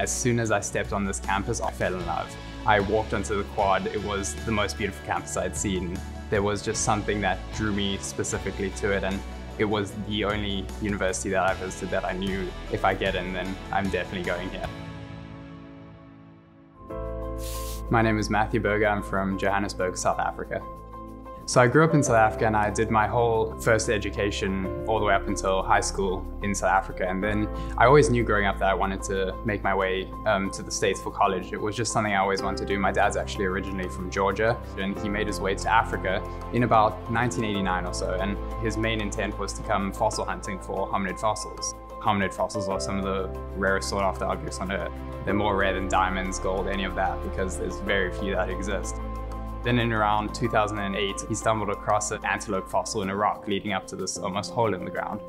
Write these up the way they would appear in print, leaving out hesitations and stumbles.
As soon as I stepped on this campus, I fell in love. I walked onto the quad. It was the most beautiful campus I'd seen. There was just something that drew me specifically to it, and it was the only university that I visited that I knew if I get in, then I'm definitely going here. My name is Matthew Berger. I'm from Johannesburg, South Africa. So I grew up in South Africa, and I did my whole first education all the way up until high school in South Africa. And then I always knew growing up that I wanted to make my way to the States for college. It was just something I always wanted to do. My dad's actually originally from Georgia, and he made his way to Africa in about 1989 or so. And his main intent was to come fossil hunting for hominid fossils. Hominid fossils are some of the rarest sought after objects on Earth. They're more rare than diamonds, gold, any of that, because there's very few that exist. Then in around 2008, he stumbled across an antelope fossil in a rock leading up to this almost hole in the ground.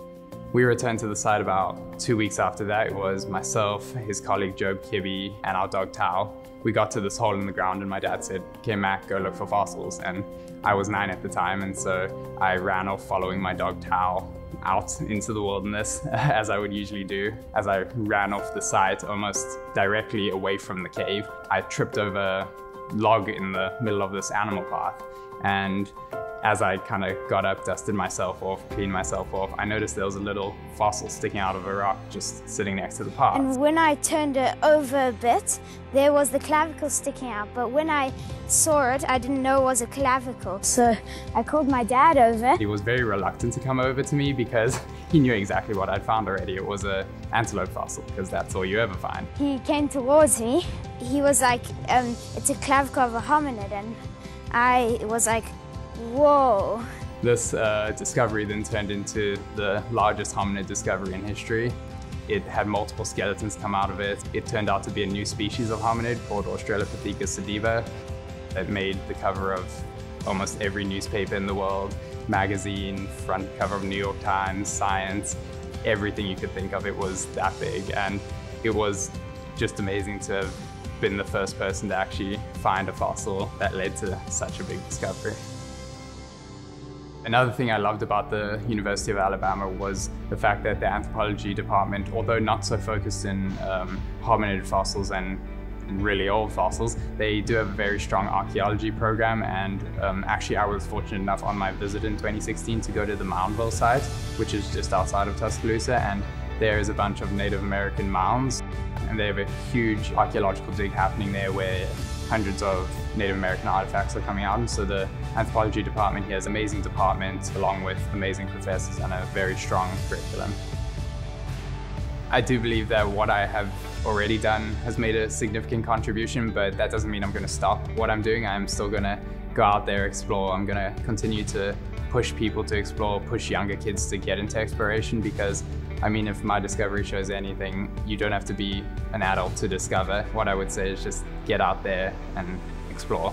We returned to the site about 2 weeks after that. It was myself, his colleague Job Kibbe, and our dog Tao. We got to this hole in the ground and my dad said, "Okay, Mac, go look for fossils." And I was 9 at the time, and so I ran off following my dog Tao out into the wilderness, as I would usually do. As I ran off the site, almost directly away from the cave, I tripped over log in the middle of this animal path, and as I kind of got up, dusted myself off, cleaned myself off, I noticed there was a little fossil sticking out of a rock just sitting next to the path. And when I turned it over a bit, there was the clavicle sticking out, but when I saw it, I didn't know it was a clavicle, so I called my dad over. He was very reluctant to come over to me because he knew exactly what I'd found already. It was an antelope fossil, because that's all you ever find. He came towards me. He was like, "It's a clavicle of a hominid," and I was like, "Whoa." This discovery then turned into the largest hominid discovery in history. It had multiple skeletons come out of it. It turned out to be a new species of hominid called Australopithecus sediba. It made the cover of almost every newspaper in the world, magazine, front cover of New York Times, Science, everything you could think of. It was that big, and it was just amazing to have been the first person to actually find a fossil that led to such a big discovery. Another thing I loved about the University of Alabama was the fact that the Anthropology Department, although not so focused in hominid fossils and really old fossils, they do have a very strong archaeology program, and actually I was fortunate enough on my visit in 2016 to go to the Moundville site, which is just outside of Tuscaloosa, and there is a bunch of Native American mounds, and they have a huge archaeological dig happening there where hundreds of Native American artifacts are coming out. And so the Anthropology Department here has an amazing department along with amazing professors and a very strong curriculum. I do believe that what I have already done has made a significant contribution, but that doesn't mean I'm going to stop what I'm doing. I'm still going to go out there, explore. I'm going to continue to push people to explore, push younger kids to get into exploration, because I mean, if my discovery shows anything, you don't have to be an adult to discover. What I would say is just get out there and explore.